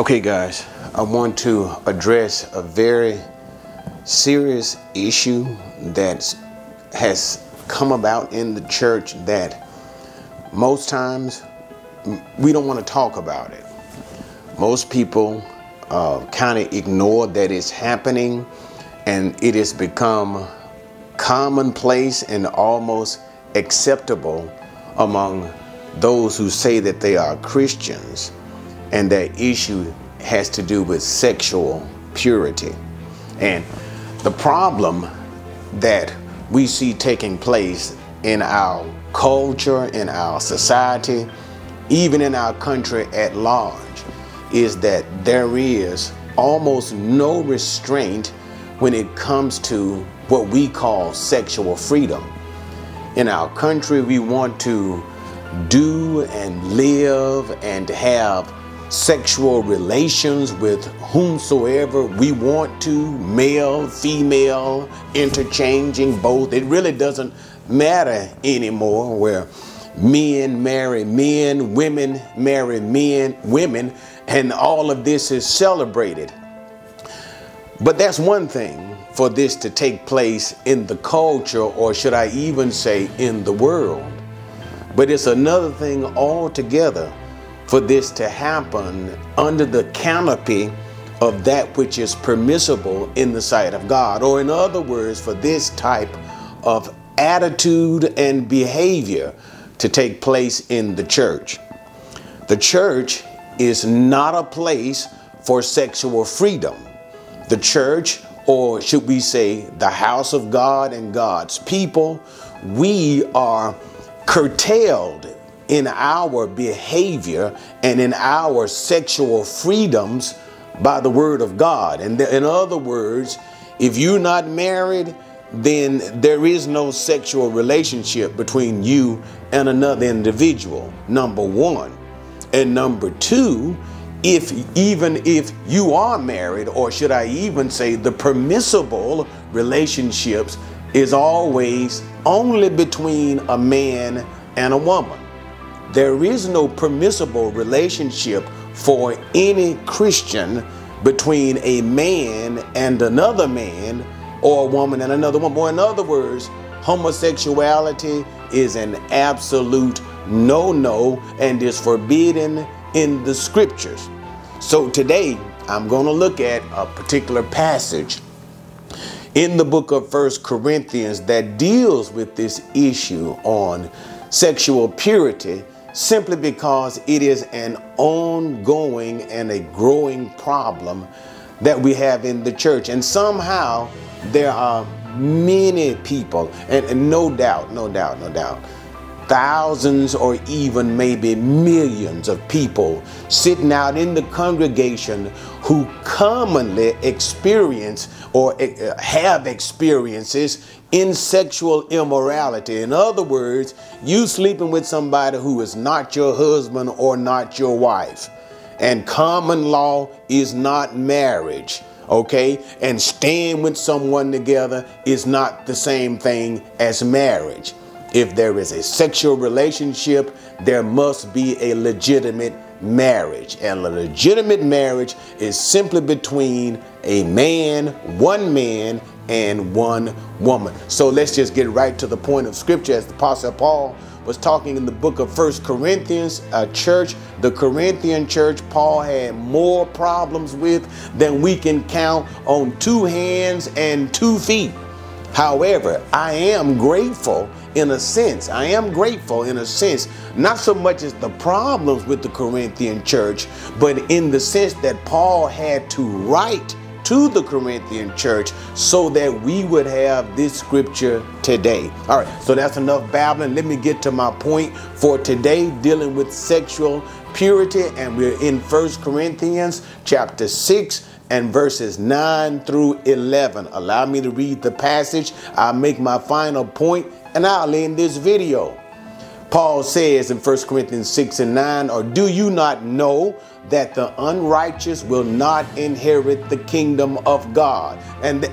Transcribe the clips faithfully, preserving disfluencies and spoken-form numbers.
Okay, guys, I want to address a very serious issue that has come about in the church that most times we don't want to talk about it. Most people uh, kind of ignore that it's happening, and it has become commonplace and almost acceptable among those who say that they are Christians. And that issue has to do with sexual purity. And the problem that we see taking place in our culture, in our society, even in our country at large, is that there is almost no restraint when it comes to what we call sexual freedom. In our country, we want to do and live and have sexual relations with whomsoever we want to, male, female, interchanging both. It really doesn't matter anymore, where men marry men, women marry men, women, and all of this is celebrated. But that's one thing for this to take place in the culture, or should I even say in the world. But it's another thing altogether for this to happen under the canopy of that which is permissible in the sight of God. Or in other words, for this type of attitude and behavior to take place in the church. The church is not a place for sexual freedom. The church, or should we say the house of God and God's people, we are curtailed in our behavior and in our sexual freedoms by the word of God. And in other words, if you're not married, then there is no sexual relationship between you and another individual, number one. And number two, if even if you are married, or should I even say the permissible relationships is always only between a man and a woman. There is no permissible relationship for any Christian between a man and another man, or a woman and another woman. Or in other words, homosexuality is an absolute no-no and is forbidden in the scriptures. So today I'm going to look at a particular passage in the book of First Corinthians that deals with this issue on sexual purity, simply because it is an ongoing and a growing problem that we have in the church. And somehow there are many people, and, and no doubt, no doubt, no doubt, thousands or even maybe millions of people sitting out in the congregation who commonly experience or have experiences in sexual immorality. In other words, you sleeping with somebody who is not your husband or not your wife. And common law is not marriage, okay? And staying with someone together is not the same thing as marriage. If there is a sexual relationship, there must be a legitimate marriage. And a legitimate marriage is simply between a man, one man, and one woman. So let's just get right to the point of scripture. As the Apostle Paul was talking in the book of First Corinthians, a church, the Corinthian church, Paul had more problems with than we can count on two hands and two feet. However, I am grateful in a sense, I am grateful in a sense, not so much as the problems with the Corinthian church, but in the sense that Paul had to write to the Corinthian church so that we would have this scripture today. All right, so that's enough babbling. Let me get to my point for today, dealing with sexual purity. And we're in First Corinthians chapter six. And verses nine through eleven. Allow me to read the passage. I'll make my final point and I'll end this video. Paul says in First Corinthians six and nine, or do you not know that the unrighteous will not inherit the kingdom of God? And,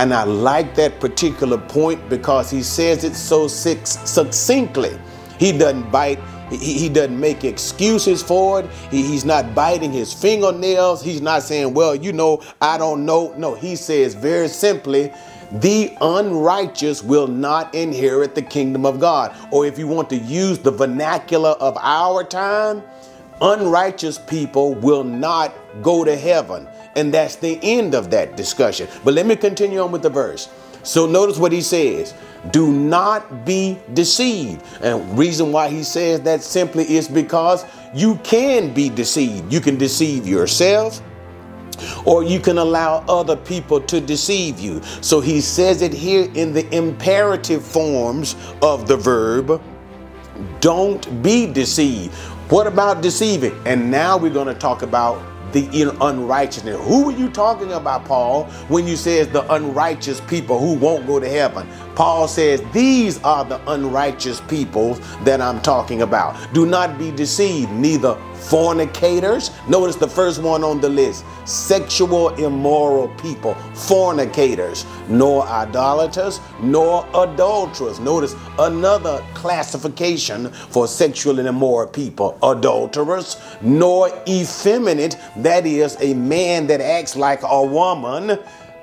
and I like that particular point because he says it so succinctly. He doesn't bite He, he doesn't make excuses for it. He, he's not biting his fingernails. He's not saying, well, you know, I don't know. No, he says very simply, the unrighteous will not inherit the kingdom of God. Or if you want to use the vernacular of our time, unrighteous people will not go to heaven. And that's the end of that discussion. But let me continue on with the verse. So notice what he says. Do not be deceived. And reason why he says that simply is because you can be deceived. You can deceive yourself, or you can allow other people to deceive you. So he says it here in the imperative forms of the verb. Don't be deceived. What about deceiving? And now we're going to talk about the unrighteousness. Who are you talking about, Paul, when you says the unrighteous people who won't go to heaven? Paul says these are the unrighteous people that I'm talking about. Do not be deceived, neither fornicators. Notice the first one on the list, sexual immoral people, fornicators, nor idolaters, nor adulterers. Notice another classification for sexual and immoral people, adulterers, nor effeminate, that is a man that acts like a woman,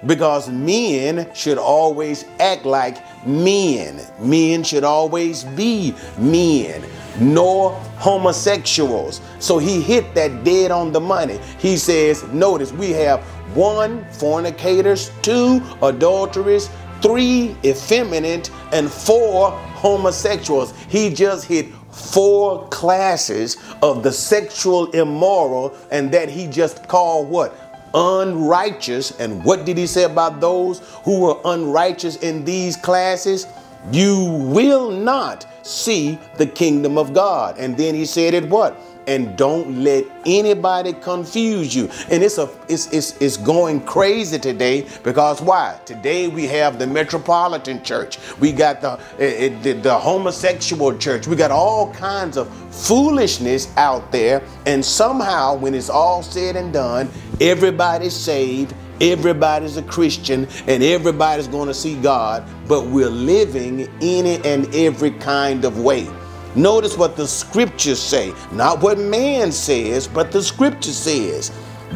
because men should always act like men. Men should always be men. Nor homosexuals. So he hit that dead on the money. He says, notice we have one, fornicators, two, adulteries, three, effeminate, and four, homosexuals. He just hit four classes of the sexual immoral, and that he just called what? Unrighteous. And what did he say about those who were unrighteous in these classes? You will not see the kingdom of God. And then he said it what? And don't let anybody confuse you. And it's a it's it's, it's going crazy today, because why? Today we have the Metropolitan Church. We got the, it, the the homosexual church. We got all kinds of foolishness out there. And somehow when it's all said and done, everybody's saved, everybody's a Christian, and everybody's going to see God, but we're living any and every kind of way. Notice what the scriptures say, not what man says, but the scripture says,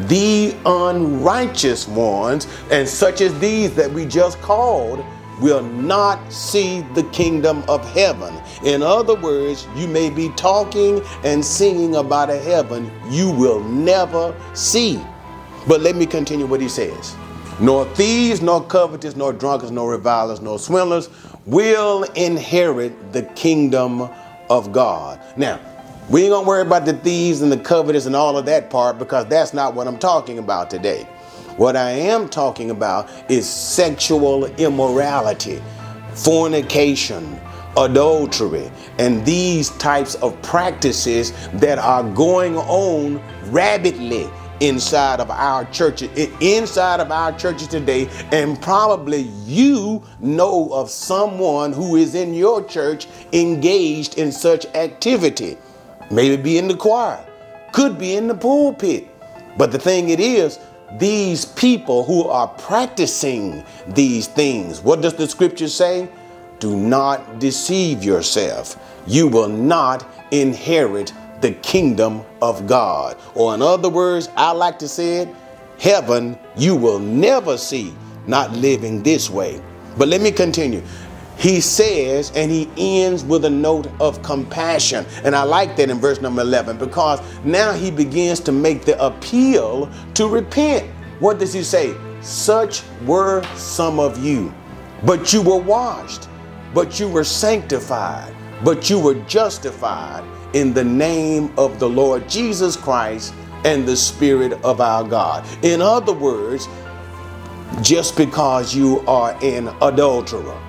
the unrighteous ones, and such as these that we just called, will not see the kingdom of heaven. In other words, you may be talking and singing about a heaven you will never see. But let me continue what he says. Nor thieves, nor covetous, nor drunkards, nor revilers, nor swindlers will inherit the kingdom of God. Now, we ain't gonna worry about the thieves and the covetous and all of that part, because that's not what I'm talking about today. What I am talking about is sexual immorality, fornication, adultery, and these types of practices that are going on rabidly inside of our churches, inside of our churches today. And probably you know of someone who is in your church engaged in such activity. Maybe be in the choir, could be in the pulpit. But the thing it is, these people who are practicing these things, what does the scripture say? Do not deceive yourself. You will not inherit the kingdom of God. Or in other words, I like to say it, heaven you will never see, not living this way. But let me continue. He says, and he ends with a note of compassion. And I like that in verse number eleven, because now he begins to make the appeal to repent. What does he say? Such were some of you, but you were washed, but you were sanctified, but you were justified in the name of the Lord Jesus Christ and the Spirit of our God. In other words, just because you are an adulterer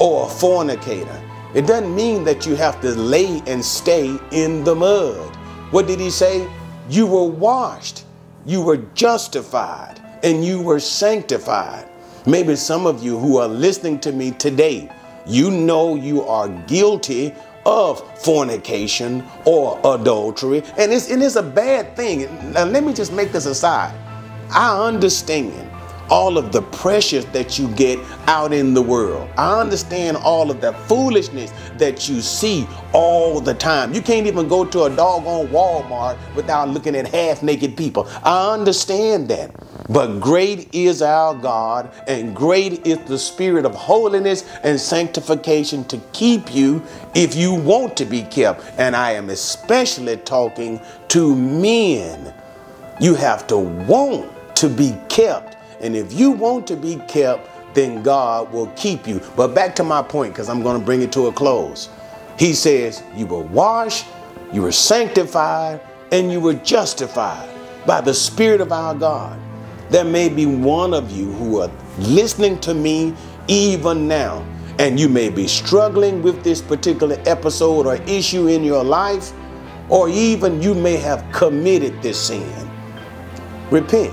or a fornicator, it doesn't mean that you have to lay and stay in the mud. What did he say? You were washed, you were justified, and you were sanctified. Maybe some of you who are listening to me today, you know you are guilty of fornication or adultery, and it's, and it's a bad thing. Now, let me just make this aside. I understand all of the pressures that you get out in the world. I understand all of the foolishness that you see all the time. You can't even go to a doggone Walmart without looking at half-naked people. I understand that. But great is our God, and great is the spirit of holiness and sanctification to keep you if you want to be kept. And I am especially talking to men. You have to want to be kept. And if you want to be kept, then God will keep you. But back to my point, because I'm going to bring it to a close. He says you were washed, you were sanctified, and you were justified by the Spirit of our God. There may be one of you who are listening to me even now, and you may be struggling with this particular episode or issue in your life, or even you may have committed this sin. Repent.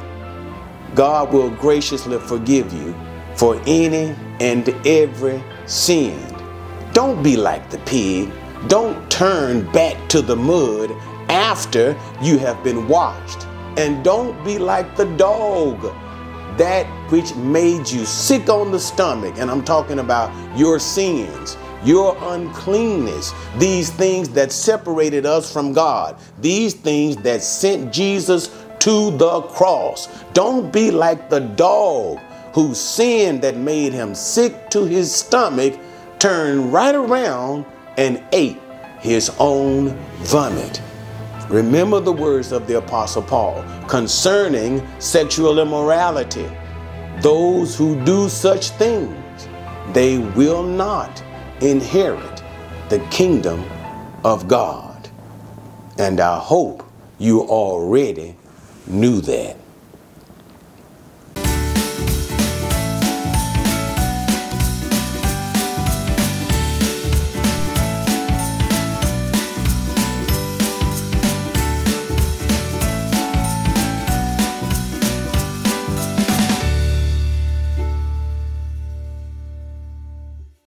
God will graciously forgive you for any and every sin. Don't be like the pig. Don't turn back to the mud after you have been washed. And don't be like the dog, that which made you sick on the stomach. And I'm talking about your sins, your uncleanness, these things that separated us from God, these things that sent Jesus to the cross. Don't be like the dog whose sin that made him sick to his stomach turned right around and ate his own vomit. Remember the words of the Apostle Paul concerning sexual immorality. Those who do such things, they will not inherit the kingdom of God. And I hope you already knew that.